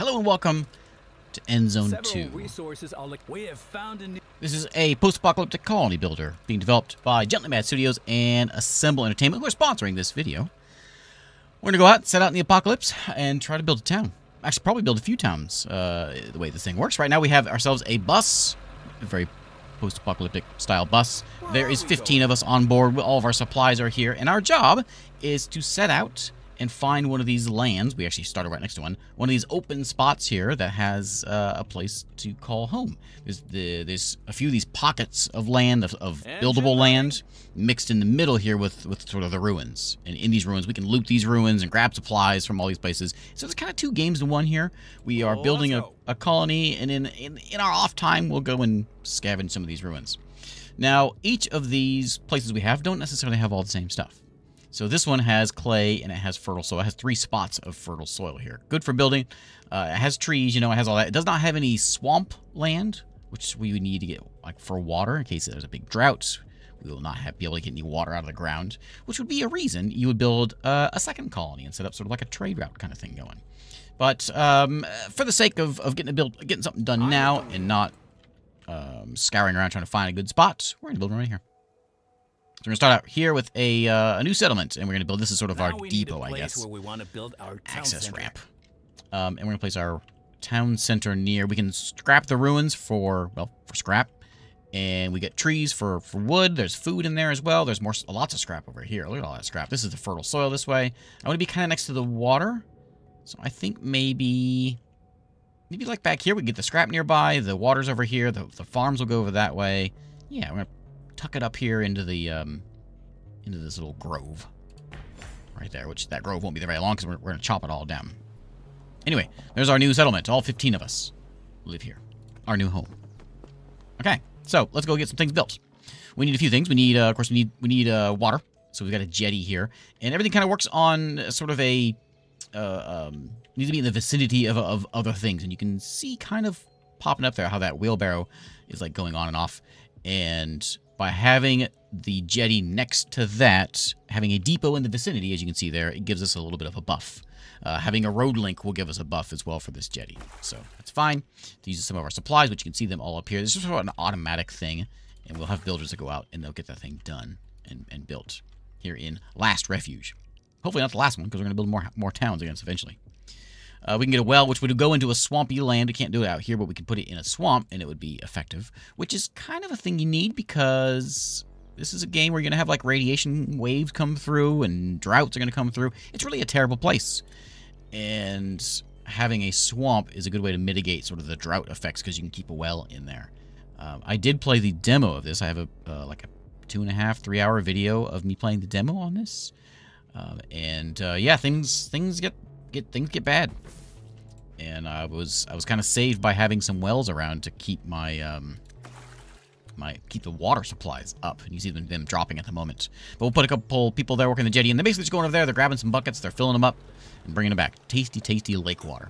Hello and welcome to Endzone 2. This is a post-apocalyptic colony builder being developed by Gently Mad Studios and Assemble Entertainment, who are sponsoring this video. We're going to go out, set out in the apocalypse, and try to build a town. Actually, probably build a few towns, the way this thing works. Right now we have ourselves a bus, a very post-apocalyptic style bus. There is 15 of us on board. All of our supplies are here, and our job is to set out and find one of these lands. We actually started right next to one of these open spots here that has a place to call home. There's a few of these pockets of land, of buildable land, mixed in the middle here with sort of the ruins. And in these ruins, we can loot these ruins and grab supplies from all these places. So it's kind of two games in one here. We are building a colony, and in our off time, we'll go and scavenge some of these ruins. Now, each of these places we have don't necessarily have all the same stuff. So this one has clay and it has fertile soil. It has 3 spots of fertile soil here. Good for building. It has trees, you know, it has all that. It does not have any swamp land, which we would need to get like for water in case there's a big drought. We will not be able to get any water out of the ground, which would be a reason you would build a second colony and set up sort of like a trade route kind of thing going. But for the sake of getting something done now and not scouring around trying to find a good spot, we're going to build one right here. So we're going to start out here with a new settlement, and we're going to build, this is sort of now our depot, I guess, where we want to build our access ramp. And we're going to place our town center near, we can scrap the ruins for, well, for scrap, and we get trees for wood, there's food in there as well, there's more, lots of scrap over here, look at all that scrap, this is the fertile soil this way. I want to be kind of next to the water, so I think maybe like back here we get the scrap nearby, the water's over here, the farms will go over that way. Yeah, we're going to tuck it up here into the into this little grove right there, which that grove won't be there very long because we're going to chop it all down. Anyway, there's our new settlement. All 15 of us live here. Our new home. Okay, so let's go get some things built. We need a few things. We need, of course, we need water. So we've got a jetty here, and everything kind of works on sort of a needs to be in the vicinity of other things, and you can see kind of popping up there how that wheelbarrow is like going on and off, and by having the jetty next to that, having a depot in the vicinity, as you can see there, it gives us a little bit of a buff. Having a road link will give us a buff as well for this jetty. So that's fine. These are some of our supplies, which you can see them all up here. This is sort of an automatic thing, and we'll have builders that go out, and they'll get that thing done and built here in Last Refuge. Hopefully not the last one, because we're going to build more towns against eventually. We can get a well, which would go into a swampy land. We can't do it out here, but we can put it in a swamp, and it would be effective, which is kind of a thing you need because this is a game where you're going to have, like, radiation waves come through and droughts are going to come through. It's really a terrible place, and having a swamp is a good way to mitigate sort of the drought effects because you can keep a well in there. I did play the demo of this. I have, like, a 2.5–3 hour video of me playing the demo on this, yeah, things get bad, and I was kind of saved by having some wells around to keep my keep the water supplies up, and you see them dropping at the moment. But we'll put a couple people there working the jetty, and they're basically just going over there. They're grabbing some buckets, they're filling them up, and bringing them back. Tasty, tasty lake water.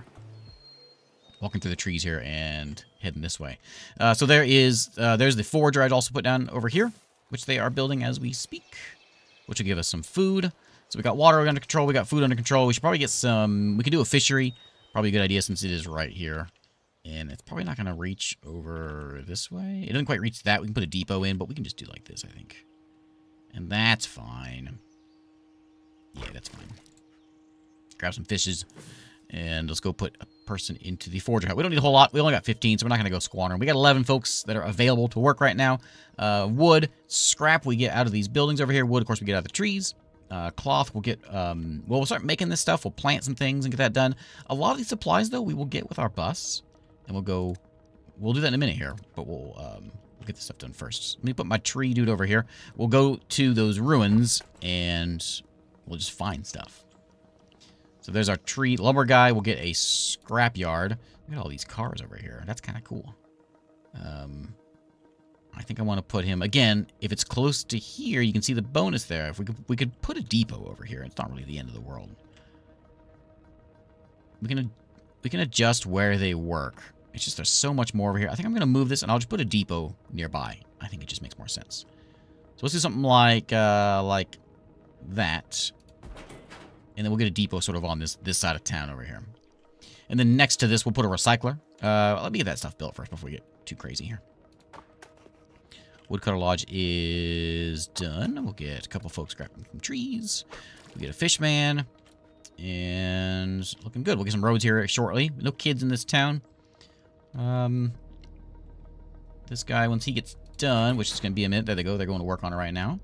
Walking through the trees here and heading this way. So there is there's the forager I'd also put down over here, which they are building as we speak, which will give us some food. So we got water under control, we got food under control. We should probably get some, we could do a fishery. Probably a good idea since it is right here. And it's probably not going to reach over this way. It doesn't quite reach that. We can put a depot in, but we can just do like this, I think. And that's fine. Yeah, that's fine. Grab some fishes. And let's go put a person into the forger hut. We don't need a whole lot. We only got 15, so we're not going to go squandering. We got 11 folks that are available to work right now. Wood, scrap we get out of these buildings over here. Wood, of course, we get out of the trees. Cloth, we'll get, well, we'll start making this stuff. We'll plant some things and get that done. A lot of these supplies, though, we will get with our bus. And we'll go, we'll do that in a minute here. But we'll get this stuff done first. Let me put my tree dude over here. We'll go to those ruins, and we'll just find stuff. So there's our tree lumber guy. We'll get a scrap yard. Look at all these cars over here. That's kind of cool. I think I want to put him, again, if it's close to here, you can see the bonus there. If we could put a depot over here. It's not really the end of the world. We can adjust where they work. It's just there's so much more over here. I think I'm going to move this, and I'll just put a depot nearby. I think it just makes more sense. So let's do something like that. And then we'll get a depot sort of on this side of town over here. And then next to this, we'll put a recycler. Let me get that stuff built first before we get too crazy here. Woodcutter Lodge is done. We'll get a couple folks grabbing some trees. We'll get a fish man. And looking good. We'll get some roads here shortly. No kids in this town. This guy, once he gets done, which is going to be a minute. There they go. They're going to work on it right now.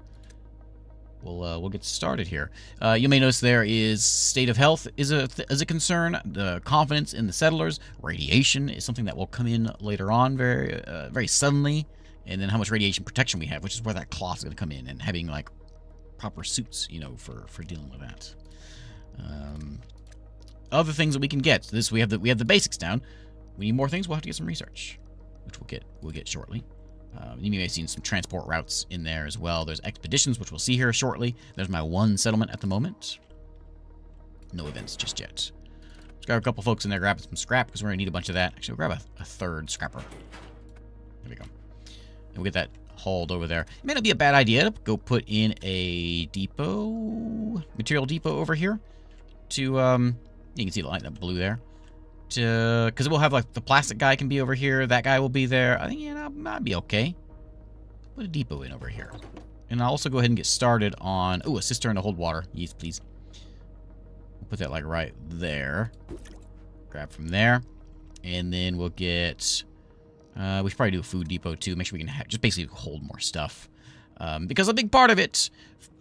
We'll get started here. You may notice there is state of health is a concern. The confidence in the settlers. Radiation is something that will come in later on very suddenly. And then how much radiation protection we have, which is where that cloth's going to come in. And having, like, proper suits, you know, for dealing with that. Other things that we can get. So we have the basics down. We need more things. We'll have to get some research, which we'll get shortly. You may have seen some transport routes in there as well. There's expeditions, which we'll see here shortly. There's my one settlement at the moment. No events just yet. Let's grab a couple folks in there grabbing some scrap because we're going to need a bunch of that. Actually, we'll grab a third scrapper. There we go. And we'll get that hauled over there. It may not be a bad idea to go put in a depot, material depot over here. To, you can see the light in the blue there. Because we'll have, like, the plastic guy can be over here. That guy will be there. I think, yeah, that might be okay. Put a depot in over here. And I'll also go ahead and get started on... Ooh, a cistern to hold water. Yes, please. We'll put that, like, right there. Grab from there. And then we'll get... we should probably do a food depot, too. Make sure we can just basically hold more stuff. Because a big part of it...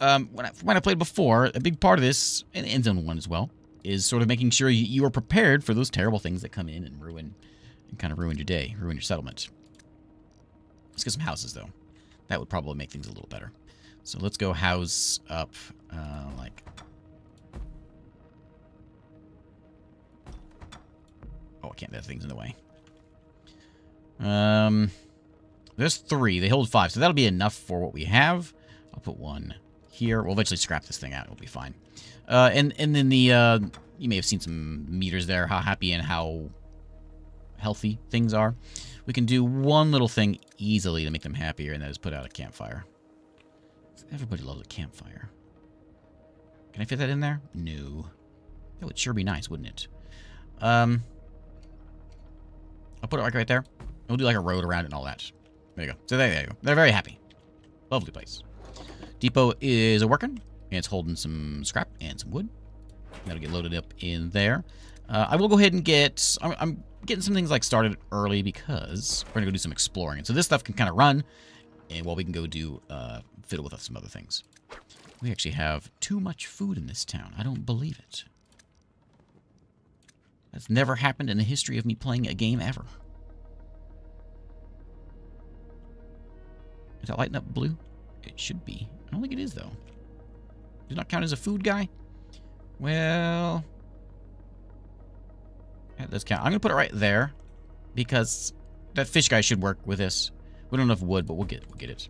when I played before, a big part of this, and Endzone 1 as well, is sort of making sure you are prepared for those terrible things that come in and kind of ruin your day, ruin your settlement. Let's get some houses, though. That would probably make things a little better. So let's go house up, like... Oh, I can't. That thing's in the way. There's three. They hold five, so that'll be enough for what we have. I'll put one... here. We'll eventually scrap this thing out. It'll be fine. And then the, you may have seen some meters there, how happy and how healthy things are. We can do one little thing easily to make them happier, and that is put out a campfire. Everybody loves a campfire. Can I fit that in there? No. That would sure be nice, wouldn't it? I'll put it right there. We'll do like a road around it and all that. There you go. So there you go. They're very happy. Lovely place. Depot is working, and it's holding some scrap and some wood. That'll get loaded up in there. I will go ahead and get... I'm getting some things like started early because we're going to go do some exploring. And so this stuff can kind of run, and while we can go do fiddle with some other things. We actually have too much food in this town. I don't believe it. That's never happened in the history of me playing a game ever. Is that lighting up blue? It should be. I don't think it is, though. Does not count as a food guy? Well... that does count. I'm going to put it right there, because that fish guy should work with this. We don't have enough wood, but we'll get it.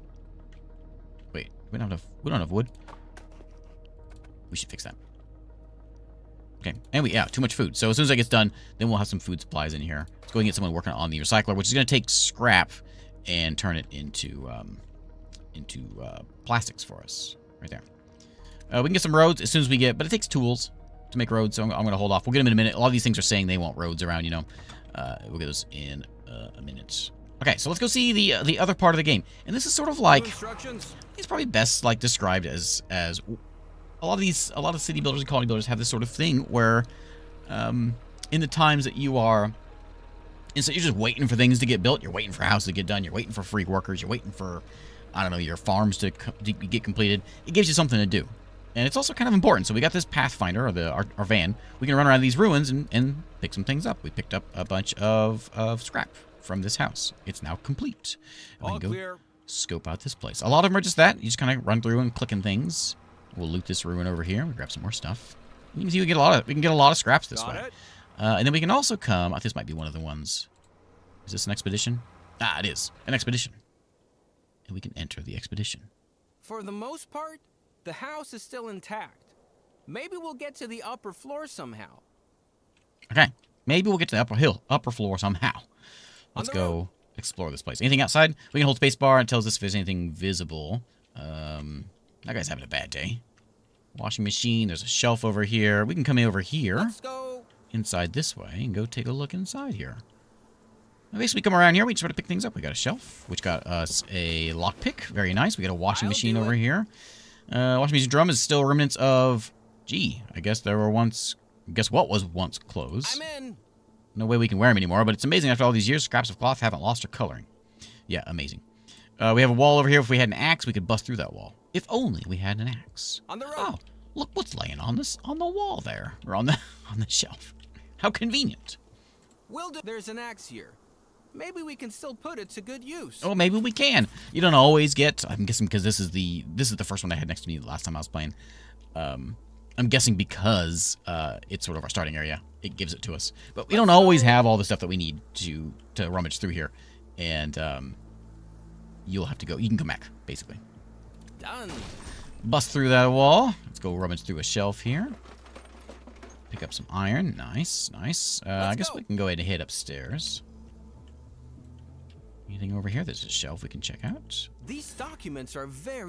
Wait, we don't have wood? We should fix that. Okay, and we too much food. So as soon as that gets done, then we'll have some food supplies in here. Let's go ahead and get someone working on the recycler, which is going to take scrap and turn it into plastics for us. Right there. We can get some roads as soon as we get... But it takes tools to make roads, so I'm going to hold off. We'll get them in a minute. A lot of these things are saying they want roads around, you know. We'll get those in a minute. Okay, so let's go see the other part of the game. And this is sort of like... It's probably best like described as a lot of these... A lot of city builders and colony builders have this sort of thing where... in the times that you are... And so you're just waiting for things to get built. You're waiting for houses to get done. You're waiting for free workers. You're waiting for... I don't know, your farms to get completed. It gives you something to do. And it's also kind of important. So we got this Pathfinder, or our van. We can run around these ruins and pick some things up. We picked up a bunch of scrap from this house. It's now complete. And we can go scope out this place. A lot of them are just that. You just kind of run through and clicking things. We'll loot this ruin over here. We'll grab some more stuff. You can see we can get a lot of scraps this way. And then we can also come... I think this might be one of the ones. Is this an expedition? Ah, it is. An expedition. And we can enter the expedition. For the most part, the house is still intact. Maybe we'll get to the upper floor somehow. Okay. Maybe we'll get to the upper floor somehow. Let's go explore this place. Anything outside? We can hold spacebar and tells us if there's anything visible. That guy's having a bad day. Washing machine. There's a shelf over here. We can come in over here. Let's go. inside this way and go take a look inside here. Now, basically, come around here. We just want to pick things up. We got a shelf, which got us a lockpick. Very nice. We got a washing machine over here. Washing machine drum is still remnants of... Gee, I guess there were once... Guess what was once clothes? I'm in. No way we can wear them anymore, but it's amazing after all these years, scraps of cloth haven't lost their coloring. Yeah, amazing. We have a wall over here. If we had an axe, we could bust through that wall. If only we had an axe. On the road. Oh, look what's laying on this on the wall there, or on the shelf. How convenient. Well, there's an axe here. Maybe we can still put it to good use. Oh, maybe we can. You don't always get. I'm guessing because this is the first one I had next to me the last time I was playing. I'm guessing because it's sort of our starting area, it gives it to us. But we don't always have all the stuff that we need to rummage through here, and you'll have to go. You can come back, basically. Done. Bust through that wall. Let's go rummage through a shelf here. Pick up some iron. Nice, nice. I guess we can go ahead and head upstairs. Anything over here? There's a shelf we can check out. These documents are very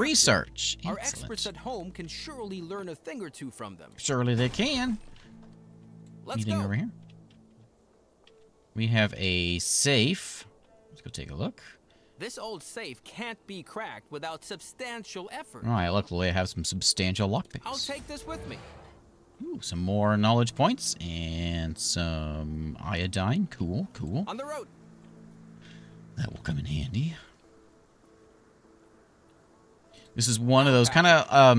research. Excellent. Our experts at home can surely learn a thing or two from them. Surely they can. Let's go. Anything over here? We have a safe. Let's go take a look. This old safe can't be cracked without substantial effort. All right, luckily I have some substantial lockpicks. I'll take this with me. Ooh, some more knowledge points and some iodine. Cool, cool. On the road. That will come in handy. This is one of those kind of I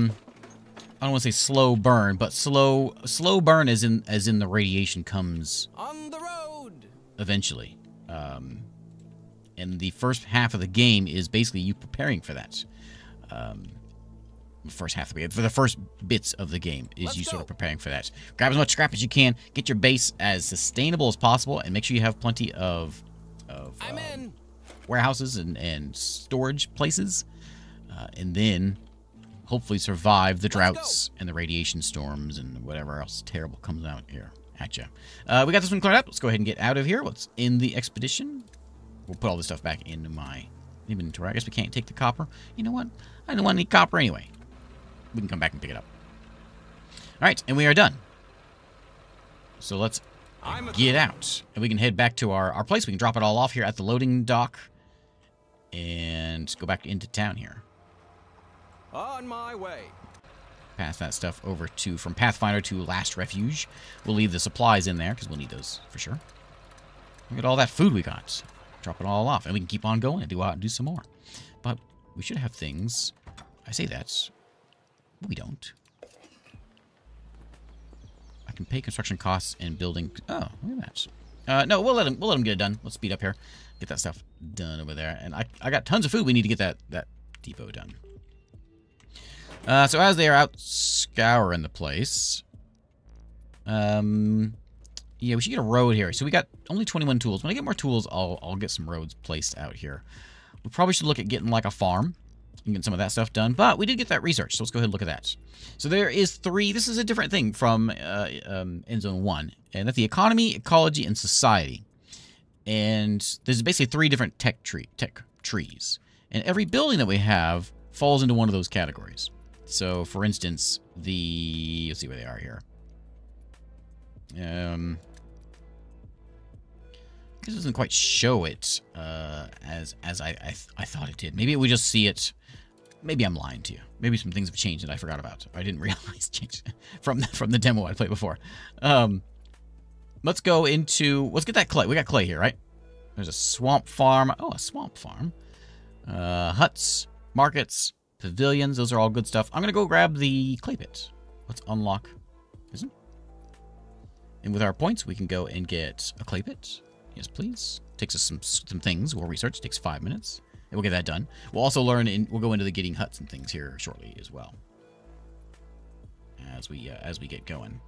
don't want to say slow burn, but slow burn as in the radiation comes on the road eventually. And the first half of the game is basically you preparing for that. The first half of the game, for the first bits of the game is sort of preparing for that. Grab as much scrap as you can, get your base as sustainable as possible, and make sure you have plenty of warehouses and storage places, and then hopefully survive the droughts and the radiation storms and whatever else terrible comes out here at you. We got this one cleared up. Let's go ahead and get out of here. Let's end the expedition. We'll put all this stuff back into my inventory. I guess we can't take the copper. You know what? I don't want any copper anyway. We can come back and pick it up. All right, and we are done. So let's... get out, and we can head back to our place. We can drop it all off here at the loading dock and go back into town here. On my way. Pass that stuff over to, from Pathfinder to Last Refuge. We'll leave the supplies in there because we'll need those for sure. Look at all that food we got. Drop it all off, and we can keep on going and go out and do some more. But we should have things. I say that. We don't. Can pay construction costs and building. Oh, look at that. No, we'll let him get it done. Let's speed up here, get that stuff done over there. And I got tons of food. We need to get that depot done. So as they are out scouring the place, yeah, we should get a road here. So we got only 21 tools. When I get more tools, I'll get some roads placed out here. We probably should look at getting like a farm. You can get some of that stuff done, but we did get that research, so let's go ahead and look at that. So there is three. This is a different thing from Endzone 1, and that's the economy, ecology, and society. And there's basically three different tech trees, and every building that we have falls into one of those categories. So, for instance, let's see where they are here. This doesn't quite show it as I thought it did. Maybe we just see it. Maybe I'm lying to you. Maybe some things have changed that I forgot about. I didn't realize changed from the demo I played before. Let's go into... Let's get that clay. We got clay here, right? There's a swamp farm. Oh, a swamp farm. Huts, markets, pavilions. Those are all good stuff. I'm going to go grab the clay pit. Let's unlock prison. And with our points, we can go and get a clay pit. Yes, please. Takes us some things. We'll research. It takes 5 minutes. And we'll get that done. We'll also learn, and we'll go into the getting huts and things here shortly as well. As we get going.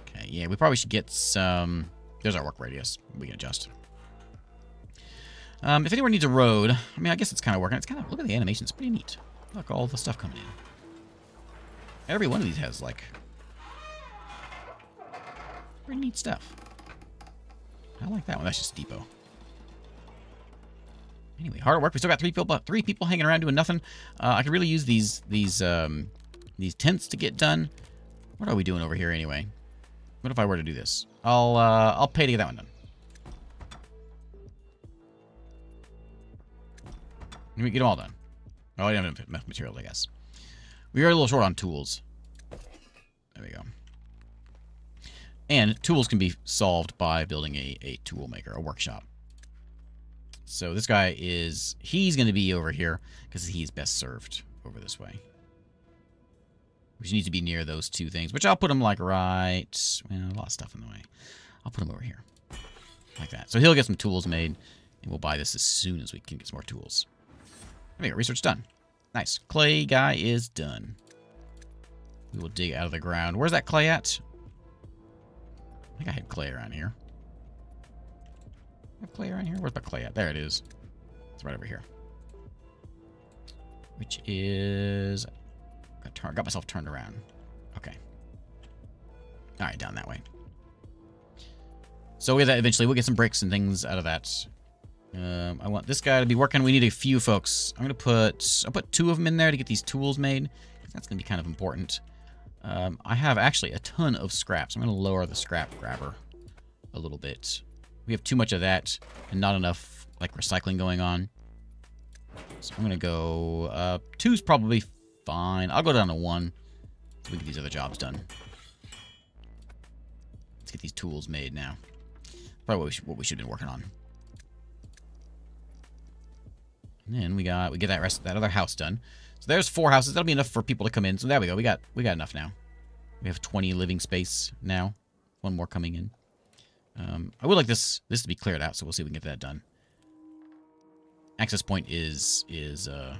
Okay, yeah, we probably should get some... There's our work radius. We can adjust. If anyone needs a road... I mean, I guess it's kind of working. It's kind of... Look at the animation. It's pretty neat. Look, all the stuff coming in. Every one of these has, like... Pretty neat stuff. I like that one. That's just depot. Anyway, hard work. We still got three people hanging around doing nothing. I could really use these tents to get done. What are we doing over here anyway? What if I were to do this? I'll pay to get that one done. Let me get them all done. Oh, I didn't have enough material, I guess. We are a little short on tools. There we go. And tools can be solved by building a tool maker, a workshop. So this guy is... he's going to be over here because he's best served over this way. Which needs to be near those two things, which I'll put him like right... well, a lot of stuff in the way. I'll put him over here. Like that. So he'll get some tools made, and we'll buy this as soon as we can get some more tools. There we go. Research done. Nice. Clay guy is done. We will dig out of the ground. Where's that clay at? I think I had clay around here. I have clay around here? Where's my clay at? There it is. It's right over here. Which is... got myself turned around. Okay. All right, down that way. So we that eventually we'll get some bricks and things out of that. I want this guy to be working. We need a few folks. I'm gonna put two of them in there to get these tools made. That's gonna be kind of important. I have actually a ton of scraps. I'm gonna lower the scrap grabber a little bit. We have too much of that and not enough like recycling going on. So I'm gonna go two's probably fine. I'll go down to one so we can get these other jobs done. Let's get these tools made now. Probably what we should have been working on. And then we get that rest of that other house done. So there's 4 houses. That'll be enough for people to come in. So there we go. We got enough now. We have 20 living space now. One more coming in. I would like this to be cleared out, so we'll see if we can get that done. Access point is the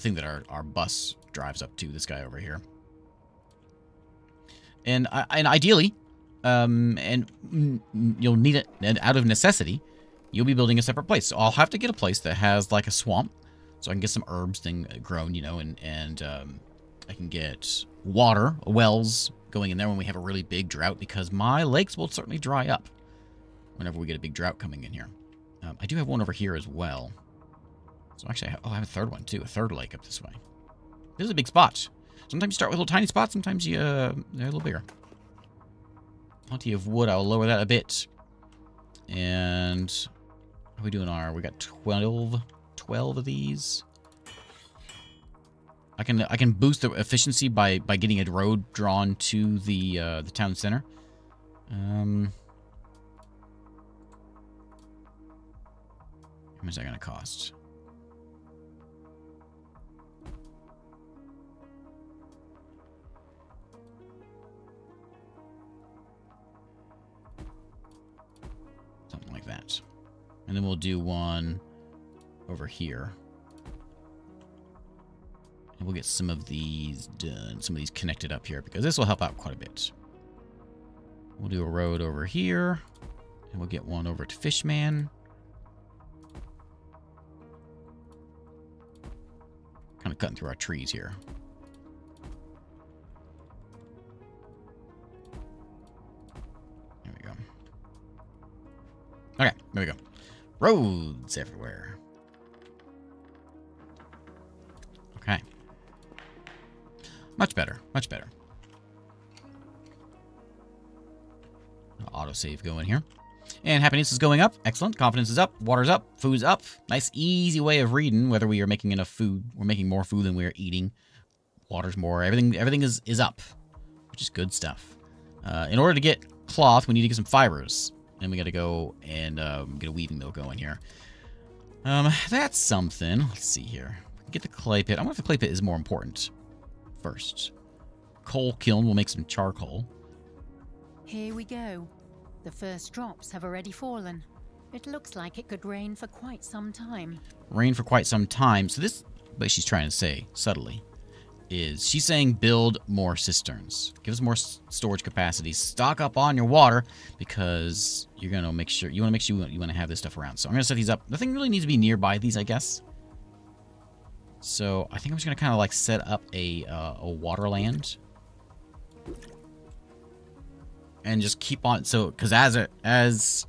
thing that our bus drives up to, this guy over here. And ideally, and you'll need it, and out of necessity, you'll be building a separate place. So I'll have to get a place that has like a swamp, so I can get some herbs grown, you know, and I can get water, wells going in there when we have a really big drought, because my lakes will certainly dry up whenever we get a big drought coming in here. I do have one over here as well. So actually, I have a third one, too. A third lake up this way. This is a big spot. Sometimes you start with little tiny spots. Sometimes you, they're a little bigger. Plenty of wood. I'll lower that a bit. And how are we doing we got 12 of these. I can boost the efficiency by getting a road drawn to the town center. How much is that going to cost? Something like that. And then we'll do one over here. And we'll get some of these done, some of these connected up here, because this will help out quite a bit. We'll do a road over here, and we'll get one over to Fishman. Kind of cutting through our trees here. Okay, there we go. Roads everywhere. Okay. Much better, much better. Autosave going here. And happiness is going up. Excellent. Confidence is up. Water's up. Food's up. Nice, easy way of reading whether we are making enough food. We're making more food than we are eating. Water's more. Everything is up, which is good stuff. In order to get cloth, we need to get some fibers. And we got to go and get a weaving mill going here. That's something. Let's see here. Get the clay pit. I wonder if the clay pit is more important first. Coal kiln. We'll make some charcoal. Here we go. The first drops have already fallen. It looks like it could rain for quite some time. Rain for quite some time. So this, but she's trying to say subtly, is she's saying build more cisterns. Give us more storage capacity. Stock up on your water because you're going to make sure you want to have this stuff around. So I'm going to set these up. Nothing really needs to be nearby these, I guess. So I think I'm just going to kind of like set up a water land and just keep on. So because as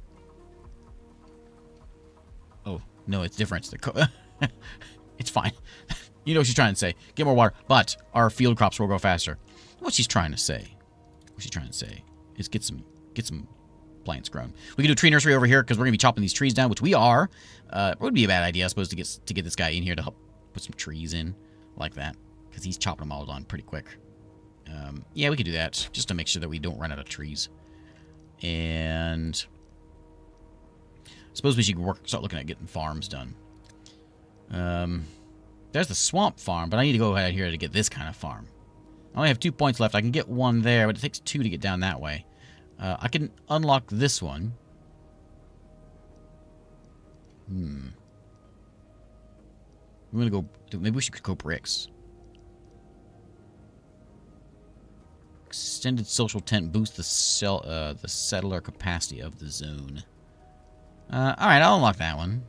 No, it's different. It's fine. You know what she's trying to say. Get more water, but our field crops will grow faster. What she's trying to say. What she's trying to say is get some plants grown. We can do a tree nursery over here because we're gonna be chopping these trees down, which we are. It would be a bad idea, I suppose, to get this guy in here to help put some trees in like that, because he's chopping them all down pretty quick. Yeah, we could do that just to make sure that we don't run out of trees. And I suppose we should start looking at getting farms done. There's the swamp farm, but I need to go ahead here to get this kind of farm. I only have 2 points left. I can get one there, but it takes 2 to get down that way. I can unlock this one. I'm gonna go. Maybe we should go bricks. Extended social tent boosts the settler capacity of the zone. All right, I'll unlock that one.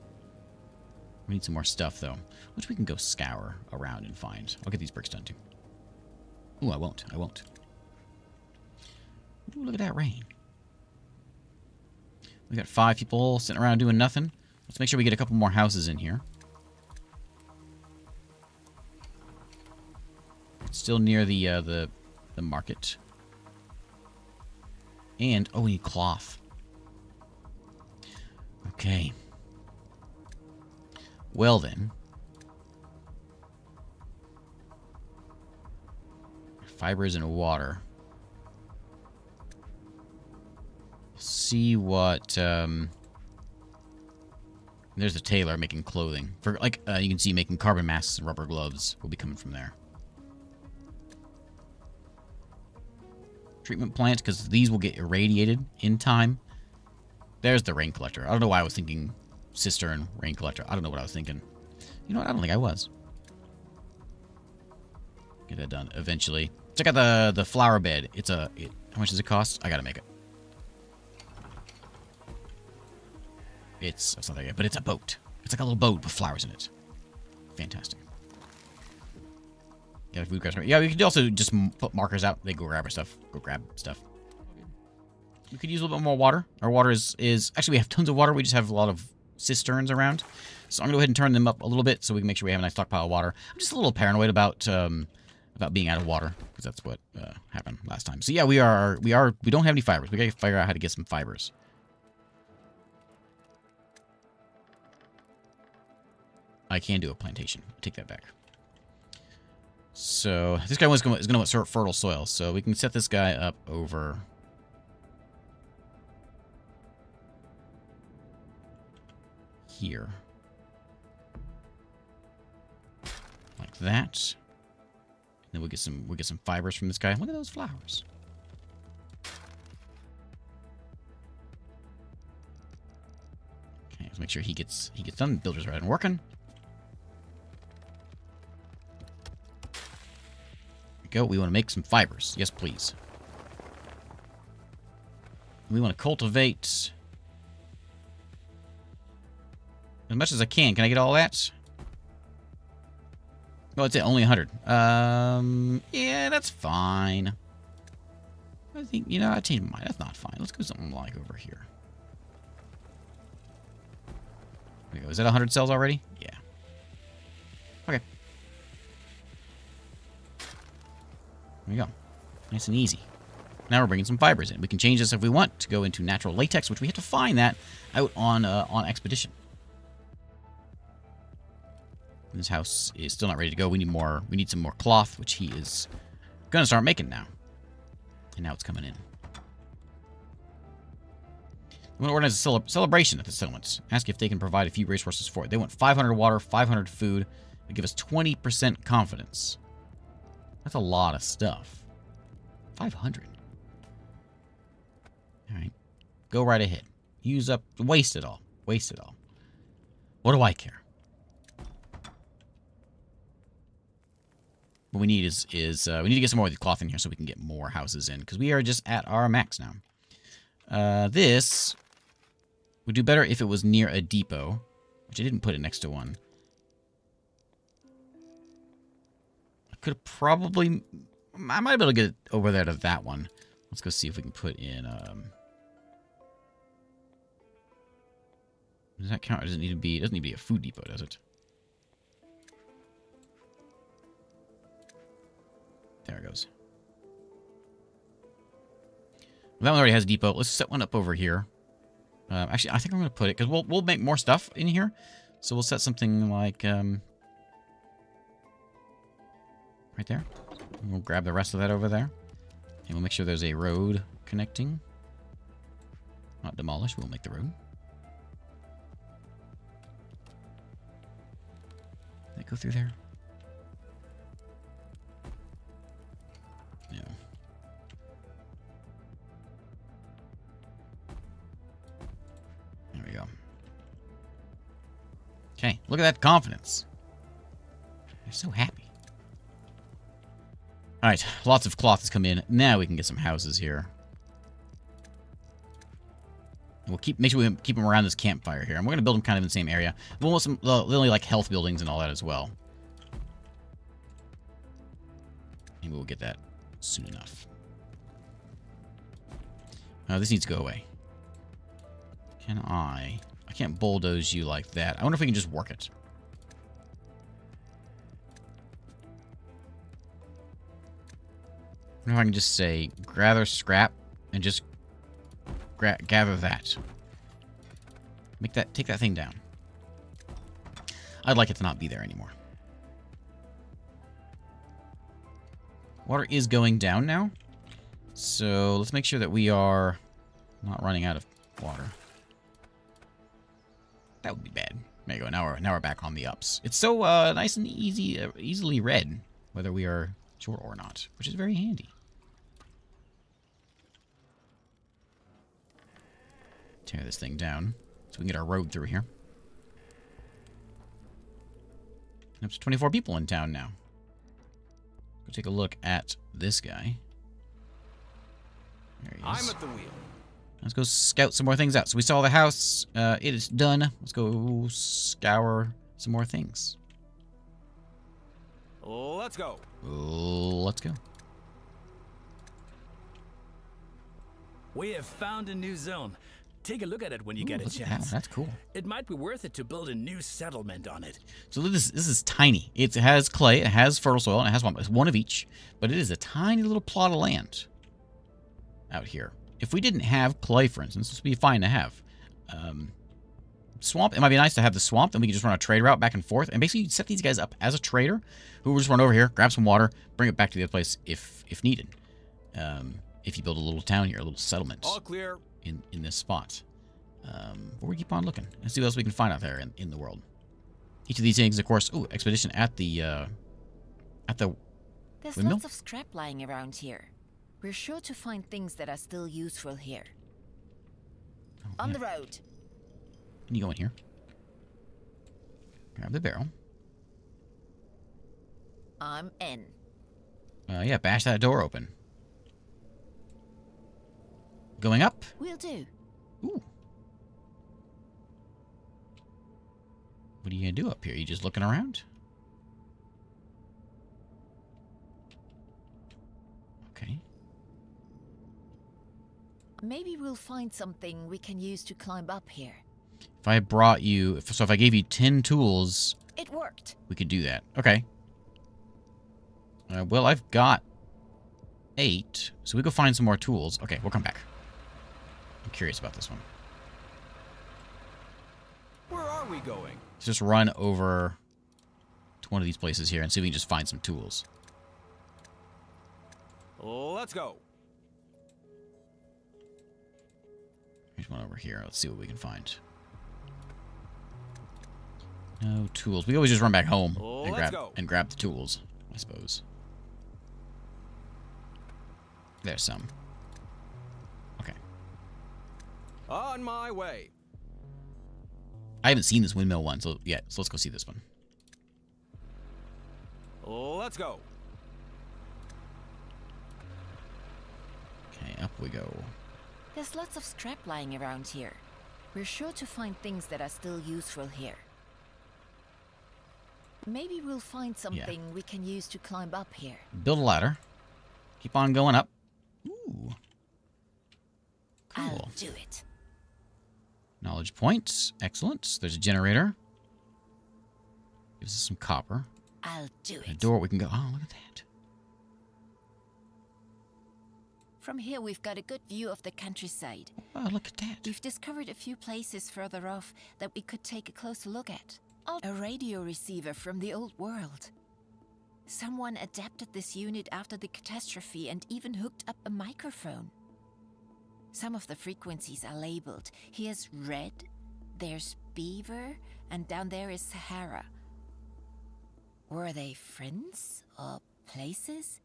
We need some more stuff though, which we can go scour around and find. I'll get these bricks done too. Ooh, I won't. I won't. Ooh, look at that rain. We got 5 people sitting around doing nothing. Let's make sure we get a couple more houses in here. It's still near the market. And oh, we need cloth. Okay. Well then. Fibers and water. See what there's a tailor making clothing for, like, you can see making carbon masks and rubber gloves will be coming from there. Treatment plant, because these will get irradiated in time. There's the rain collector. I don't know why I was thinking cistern rain collector. I don't know what I was thinking. You know what? I don't think I was. Get that done eventually. Check out the flower bed. It's a how much does it cost? I gotta make it. It's not that good, but it's a boat. It's like a little boat with flowers in it. Fantastic. Yeah, food grabs. Yeah, we could also just put markers out. They go grab our stuff. Go grab stuff. We could use a little bit more water. Our water is actually, we have tons of water. We just have a lot of cisterns around. So I'm gonna go ahead and turn them up a little bit so we can make sure we have a nice stockpile of water. I'm just a little paranoid about being out of water, because that's what happened last time. So yeah, we don't have any fibers. We gotta figure out how to get some fibers. I can do a plantation. Take that back. So this guy is going to want fertile soil, so we can set this guy up over. Here. Like that. And then we'll get some fibers from this guy. Look at those flowers. Okay, let's make sure he gets done. The builders are out and working. Go. We want to make some fibers. Yes, please. We want to cultivate as much as I can. Can I get all that? Oh, that's it. Only 100. Yeah, that's fine. I think, you know, I changed my mind. That's not fine. Let's go something like over here. There we go. Is that 100 cells already? Yeah. Okay. There we go. Nice and easy. Now we're bringing some fibers in. We can change this if we want to go into natural latex, which we have to find that out on Expedition. This house is still not ready to go. We need more. We need some more cloth, which he is going to start making now. And now it's coming in. We want to organize a celebration at the settlements. Ask if they can provide a few resources for it. They want 500 water, 500 food. They give us 20% confidence. That's a lot of stuff. 500. All right. Go right ahead. Use up. Waste it all. Waste it all. What do I care? What we need is we need to get some more of the cloth in here so we can get more houses in. Because we are just at our max now. This would do better if it was near a depot. Which I didn't put it next to one. Could probably, I might be able to get it over there to that one. Let's go see if we can put in Does that count? It doesn't need to be. It doesn't need to be a food depot, does it? There it goes. Well, that one already has a depot. Let's set one up over here. Actually, I think I'm going to put it because we'll make more stuff in here. So we'll set something like right there. And we'll grab the rest of that over there, and we'll make sure there's a road connecting. Not demolished. We'll make the road. Did it go through there? No. There we go. Okay, look at that confidence. They're so happy. All right, lots of cloth has come in. Now we can get some houses here. We'll make sure we keep them around this campfire here. And we're going to build them kind of in the same area. We'll want some literally like health buildings and all that as well. And we'll get that soon enough. Oh, this needs to go away. Can I? I can't bulldoze you like that. I wonder if we can just work it. I wonder if I can just say, gather scrap and just... gather that. Make that, take that thing down. I'd like it to not be there anymore. Water is going down now. So let's make sure that we are not running out of water. That would be bad. There you go. Now we're back on the ups. It's so nice and easy, easily read whether we are short or not, which is very handy. Tear this thing down so we can get our road through here. Up to 24 people in town now. Go take a look at this guy. There he is. I'm at the wheel. Let's go scout some more things out. So we saw the house. It is done. Let's go scour some more things. Let's go. Let's go. We have found a new zone. Take a look at it when you get a chance. That's cool. It might be worth it to build a new settlement on it. So this is tiny. It has clay, it has fertile soil, and it has one of each. But it is a tiny little plot of land out here. If we didn't have clay, for instance, this would be fine to have. Swamp, it might be nice to have the swamp. Then we could just run a trade route back and forth. And basically, you set these guys up as a trader who will just run over here, grab some water, bring it back to the other place if needed. If you build a little town here, a little settlement. All clear. In this spot. But we keep on looking and see what else we can find out there in the world. Each of these things, of course. Ooh, expedition at the There's windmill? Lots of scrap lying around here. We're sure to find things that are still useful here. Oh, on the road. Can you go in here? Grab the barrel. I'm in. Yeah, bash that door open. Going up? We'll do. Ooh. What are you going to do up here? Are you just looking around? Okay. Maybe we'll find something we can use to climb up here. If I brought you... So if I gave you 10 tools... It worked. We could do that. Okay. Well, I've got 8. So we go find some more tools. Okay, we'll come back. I'm curious about this one. Where are we going? Let's just run over to one of these places here and see if we can just find some tools. Let's go. Here's one over here. Let's see what we can find. No tools. We always just run back home and grab the tools, I suppose. There's some. On my way. I haven't seen this windmill one yet, so let's go see this one. Let's go. Okay, up we go. There's lots of scrap lying around here. We're sure to find things that are still useful here. Maybe we'll find something we can use to climb up here. Build a ladder. Keep on going up. Ooh. Cool. I'll do it. Knowledge points. Excellent. There's a generator. Gives us some copper. I'll do it. A door we can go. Oh, look at that. From here, we've got a good view of the countryside. Oh, look at that. We've discovered a few places further off that we could take a closer look at. A radio receiver from the old world. Someone adapted this unit after the catastrophe and even hooked up a microphone. Some of the frequencies are labeled. Here's red, there's beaver, and down there is Sahara. Were they friends or places?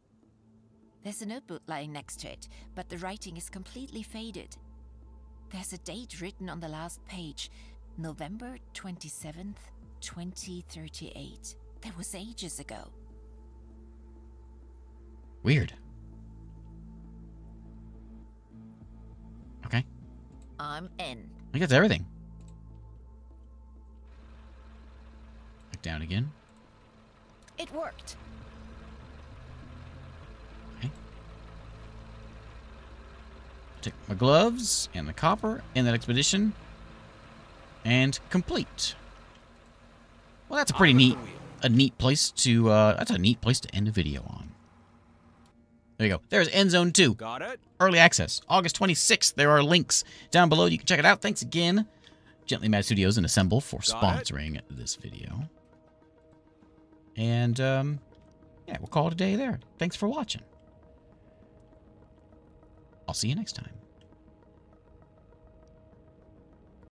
There's a notebook lying next to it, but the writing is completely faded. There's a date written on the last page, November 27th, 2038. That was ages ago. Weird. Okay. I'm in. I think that's everything. Back down again. It worked. Take my gloves and the copper and that expedition and complete. Well, that's a pretty neat place to that's a neat place to end a video on. There you go. There's Endzone 2. Got it. Early access. August 26th. There are links down below. You can check it out. Thanks again, Gently Mad Studios and Assemble for sponsoring this video. And yeah, we'll call it a day there. Thanks for watching. I'll see you next time.